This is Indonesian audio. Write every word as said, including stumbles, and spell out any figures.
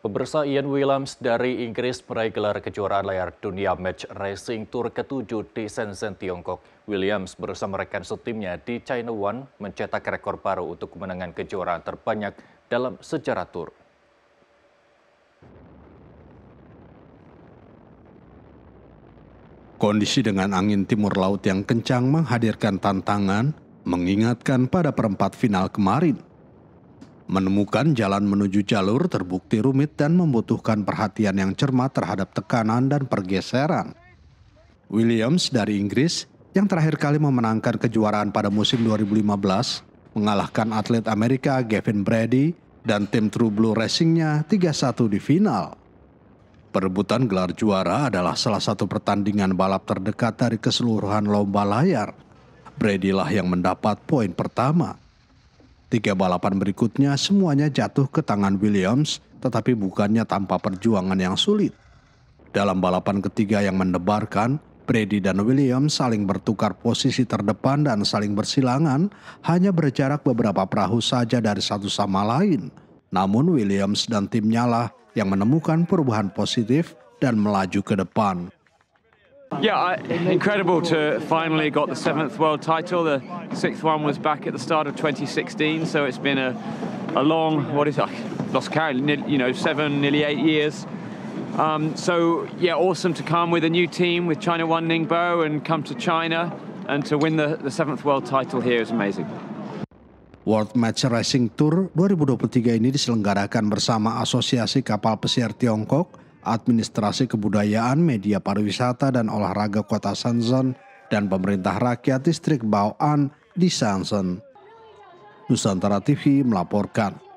Pemirsa, Ian Williams dari Inggris meraih gelar kejuaraan layar dunia Match Racing Tour ketujuh di Shenzhen, Tiongkok. Williams bersama rekan setimnya di China One mencetak rekor baru untuk kemenangan kejuaraan terbanyak dalam sejarah Tour. Kondisi dengan angin timur laut yang kencang menghadirkan tantangan, mengingatkan pada perempat final kemarin. Menemukan jalan menuju jalur terbukti rumit dan membutuhkan perhatian yang cermat terhadap tekanan dan pergeseran. Williams dari Inggris yang terakhir kali memenangkan kejuaraan pada musim dua ribu lima belas mengalahkan atlet Amerika Gavin Brady dan tim True Blue Racing-nya tiga satu di final. Perebutan gelar juara adalah salah satu pertandingan balap terdekat dari keseluruhan lomba layar. Brady lah yang mendapat poin pertama. Tiga balapan berikutnya semuanya jatuh ke tangan Williams, tetapi bukannya tanpa perjuangan yang sulit. Dalam balapan ketiga yang mendebarkan, Brady dan Williams saling bertukar posisi terdepan dan saling bersilangan, hanya berjarak beberapa perahu saja dari satu sama lain. Namun Williams dan timnya lah yang menemukan perubahan positif dan melaju ke depan. Yeah, I, incredible to finally got the seventh world title. The sixth one was back at the start of twenty sixteen, so it's been a, a long, what is it, I lost count, you know, seven, nearly eight years. Um, so, yeah, awesome to come with a new team, with China One Ningbo, and come to China, and to win the, the seventh world title here is amazing. World Match Racing Tour dua ribu dua puluh tiga ini diselenggarakan bersama Asosiasi Kapal Pesiar Tiongkok, Administrasi Kebudayaan, Media Pariwisata dan Olahraga Kota Shenzhen, dan Pemerintah Rakyat Distrik Bao'an di Shenzhen. Nusantara T V melaporkan.